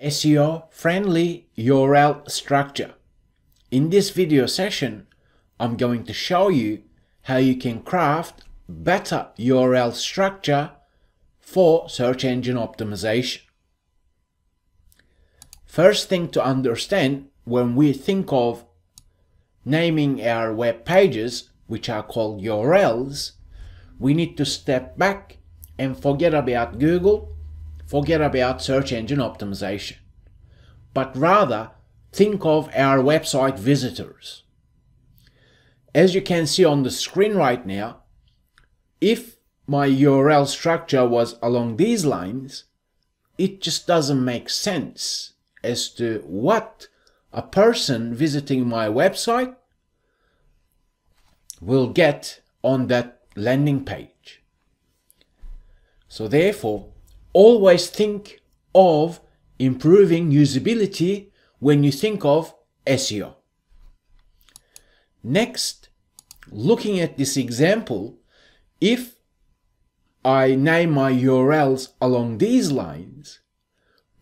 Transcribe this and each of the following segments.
SEO-friendly URL structure. In this video session, I'm going to show you how you can craft better URL structure for search engine optimization. First thing to understand when we think of naming our web pages, which are called URLs, we need to step back and forget about Google, forget about search engine optimization, but rather think of our website visitors. As you can see on the screen right now, if my URL structure was along these lines, it just doesn't make sense as to what a person visiting my website will get on that landing page. So therefore, always think of improving usability when you think of SEO. Next, looking at this example, if I name my URLs along these lines,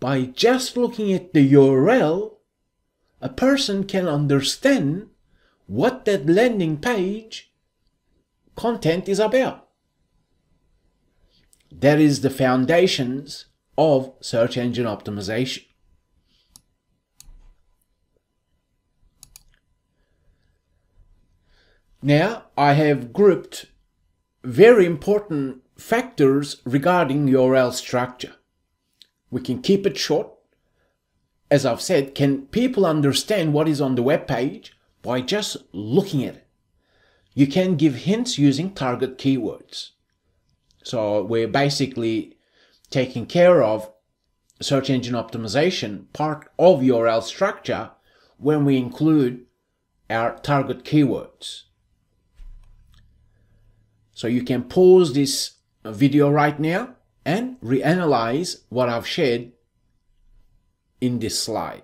by just looking at the URL, a person can understand what that landing page content is about. That is the foundations of search engine optimization. Now, I have grouped very important factors regarding URL structure. We can keep it short. As I've said, can people understand what is on the web page by just looking at it? You can give hints using target keywords. So we're basically taking care of search engine optimization, part of URL structure, when we include our target keywords. So you can pause this video right now and reanalyze what I've shared in this slide.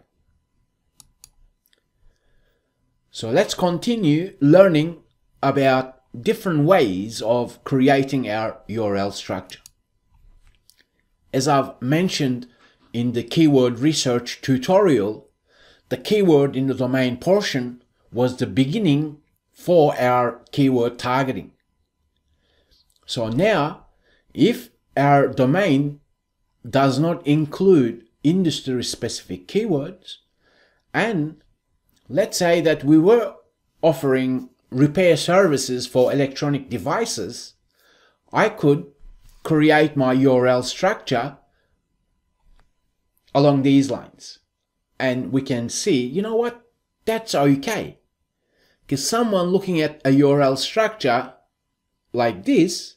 So let's continue learning about different ways of creating our URL structure. As I've mentioned in the keyword research tutorial, the keyword in the domain portion was the beginning for our keyword targeting. So now, if our domain does not include industry-specific keywords, and let's say that we were offering repair services for electronic devices, I could create my URL structure along these lines. And we can see, you know what, that's okay. Because someone looking at a URL structure like this,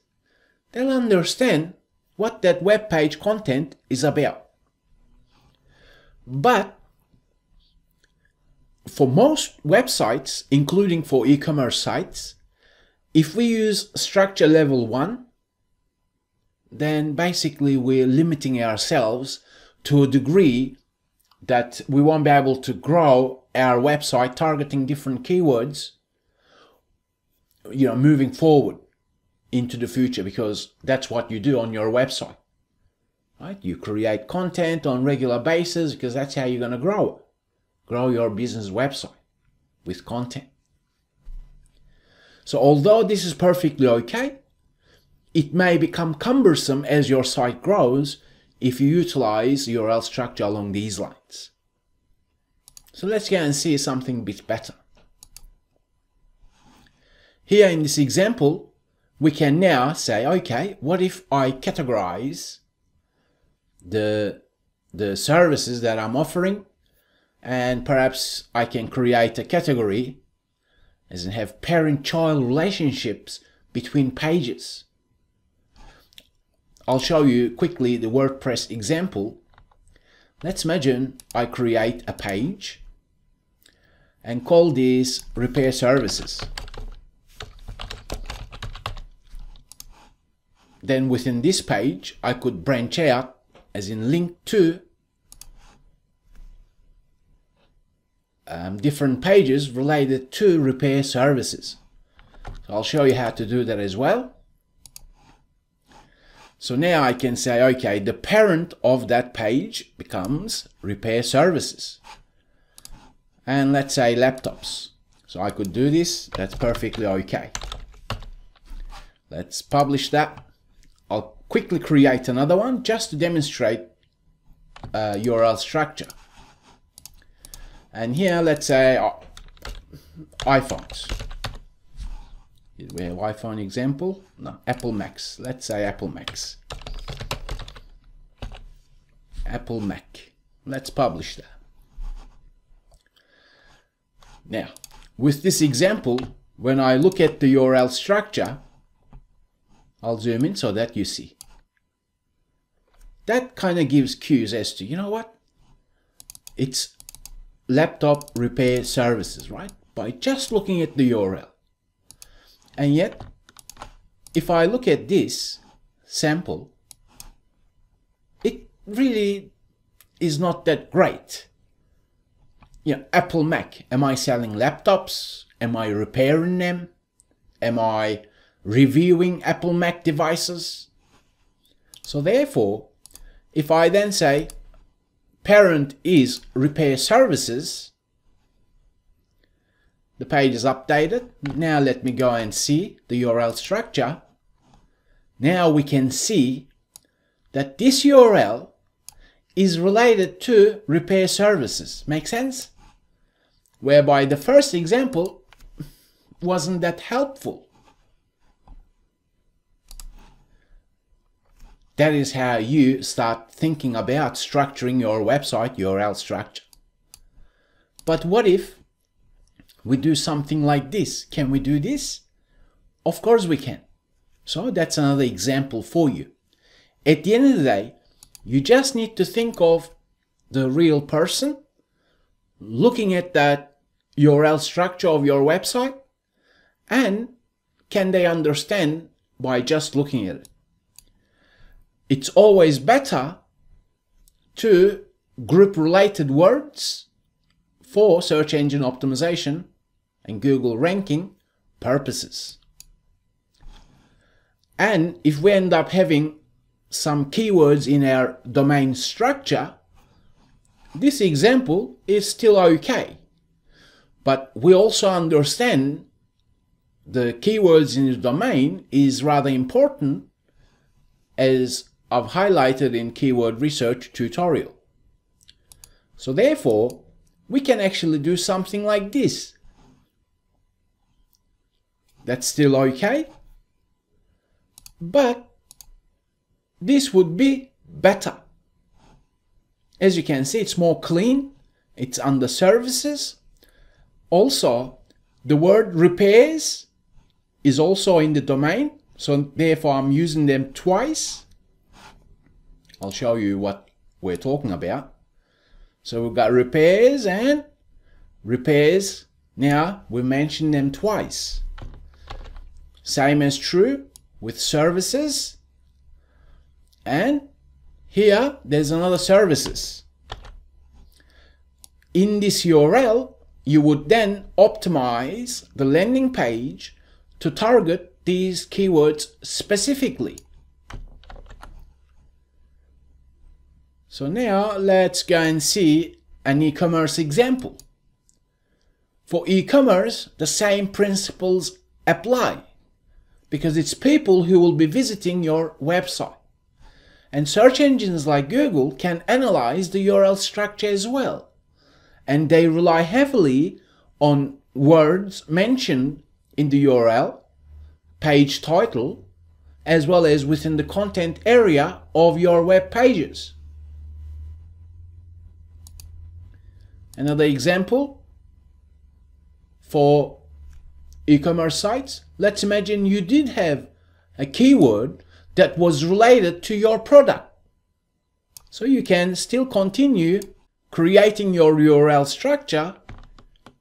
they'll understand what that web page content is about. But for most websites, including for e-commerce sites, if we use structure level 1, then basically we're limiting ourselves to a degree that we won't be able to grow our website targeting different keywords, you know, moving forward into the future, because that's what you do on your website, right? You create content on regular basis because that's how you're going to grow it. Grow your business website with content. So although this is perfectly okay, it may become cumbersome as your site grows if you utilize URL structure along these lines. So let's go and see something a bit better. Here in this example, we can now say, okay, what if I categorize the services that I'm offering, and perhaps I can create a category as in have parent-child relationships between pages. I'll show you quickly the WordPress example. Let's imagine I create a page and call this repair services. Then within this page, I could branch out as in link to different pages related to repair services. So I'll show you how to do that as well. So now I can say, okay, the parent of that page becomes repair services. And let's say laptops. So I could do this. That's perfectly okay. Let's publish that. I'll quickly create another one just to demonstrate URL structure. And here, let's say iPhones. Did we have iPhone example? No, Apple Macs. Let's say Apple Macs. Apple Mac. Let's publish that. Now, with this example, when I look at the URL structure, I'll zoom in so that you see. That kind of gives cues as to, you know what? It's laptop repair services, right? By just looking at the URL. And yet, if I look at this sample, it really is not that great. You know, Apple Mac, am I selling laptops? Am I repairing them? Am I reviewing Apple Mac devices? So therefore, if I then say parent is repair services, the page is updated. Now let me go and see the URL structure. Now we can see that this URL is related to repair services. Make sense? Whereby the first example wasn't that helpful. That is how you start thinking about structuring your website URL structure. But what if we do something like this? Can we do this? Of course we can. So that's another example for you. At the end of the day, you just need to think of the real person looking at that URL structure of your website, and can they understand by just looking at it? It's always better to group related words for search engine optimization and Google ranking purposes. And if we end up having some keywords in our domain structure, this example is still okay. But we also understand the keywords in the domain is rather important, as I've highlighted in keyword research tutorial. So therefore, we can actually do something like this. That's still okay, but this would be better. As you can see, it's more clean. It's under services. Also, the word repairs is also in the domain. So therefore, I'm using them twice. I'll show you what we're talking about. So we've got repairs and repairs. Now we mentioned them twice. Same as true with services. And here there's another services. In this URL, you would then optimize the landing page to target these keywords specifically. So now let's go and see an e-commerce example. For e-commerce, the same principles apply, because it's people who will be visiting your website. And search engines like Google can analyze the URL structure as well. And they rely heavily on words mentioned in the URL, page title, as well as within the content area of your web pages. Another example for e-commerce sites. Let's imagine you did have a keyword that was related to your product. So you can still continue creating your URL structure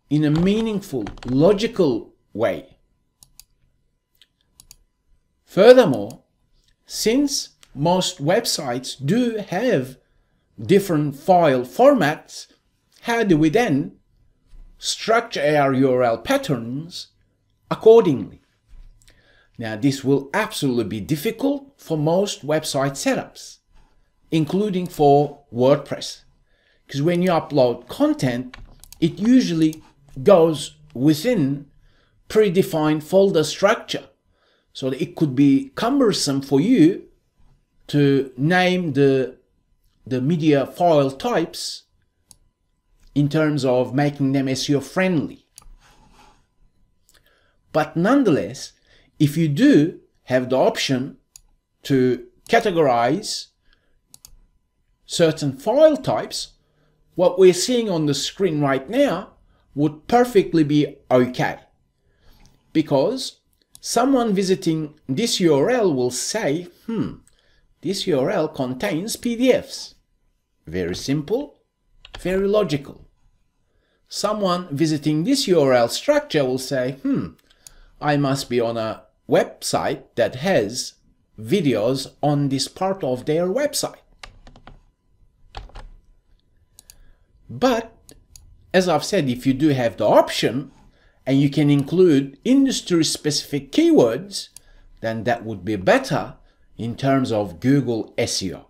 in a meaningful, logical way. Furthermore, since most websites do have different file formats, how do we then structure our URL patterns accordingly? Now, this will absolutely be difficult for most website setups, including for WordPress, because when you upload content, it usually goes within predefined folder structure. So it could be cumbersome for you to name the media file types in terms of making them SEO friendly. But nonetheless, if you do have the option to categorize certain file types, what we're seeing on the screen right now would perfectly be okay. Because someone visiting this URL will say, this URL contains PDFs. Very simple, very logical. Someone visiting this URL structure will say, I must be on a website that has videos on this part of their website. But as I've said, if you do have the option and you can include industry-specific keywords, then that would be better in terms of Google SEO.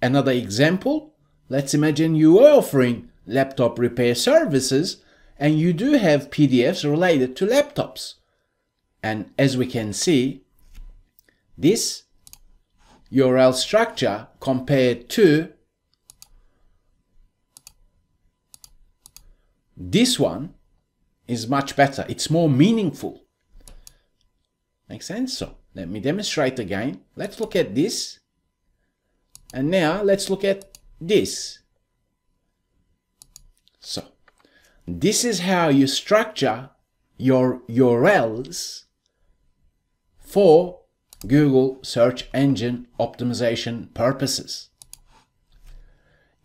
Another example. Let's imagine you are offering laptop repair services and you do have PDFs related to laptops. And as we can see, this URL structure compared to this one is much better. It's more meaningful. Makes sense? So let me demonstrate again. Let's look at this. And now let's look at this. So this is how you structure your URLs for Google search engine optimization purposes.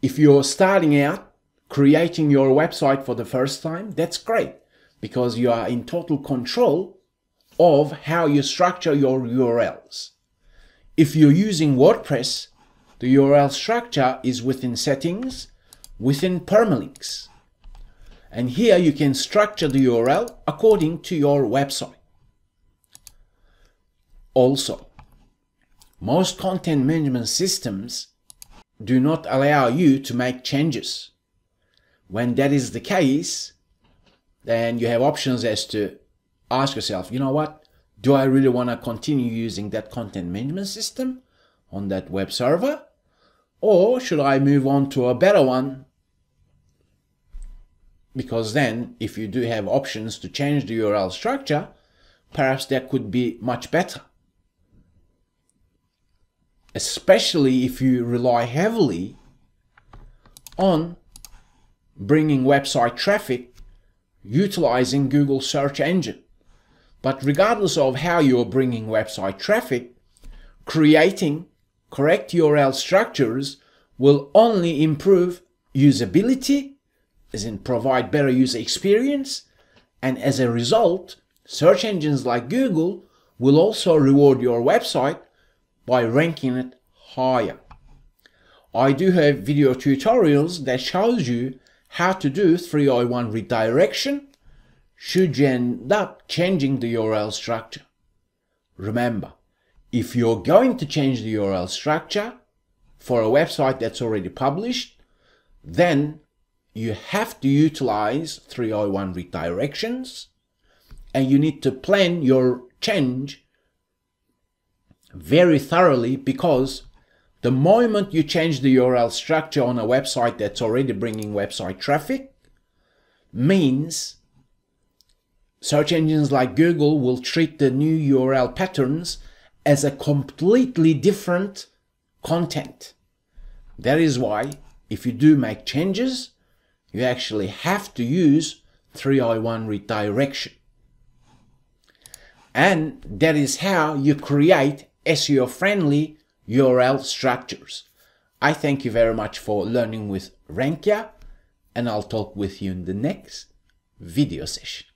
If you're starting out creating your website for the first time, that's great, because you are in total control of how you structure your URLs. If you're using WordPress, the URL structure is within settings, within permalinks. And here you can structure the URL according to your website. Also, most content management systems do not allow you to make changes. When that is the case, then you have options as to ask yourself, you know what, do I really want to continue using that content management system on that web server? Or should I move on to a better one? Because then if you do have options to change the URL structure, perhaps that could be much better. Especially if you rely heavily on bringing website traffic utilizing Google search engine. But regardless of how you're bringing website traffic, creating correct URL structures will only improve usability, as in provide better user experience, and as a result, search engines like Google will also reward your website by ranking it higher. I do have video tutorials that shows you how to do 301 redirection should you end up changing the URL structure. Remember, if you're going to change the URL structure for a website that's already published, then you have to utilize 301 redirections, and you need to plan your change very thoroughly, because the moment you change the URL structure on a website that's already bringing website traffic means search engines like Google will treat the new URL patterns as a completely different content. That is why if you do make changes, you actually have to use 301 redirection. And that is how you create SEO-friendly URL structures. I thank you very much for learning with RankYa, and I'll talk with you in the next video session.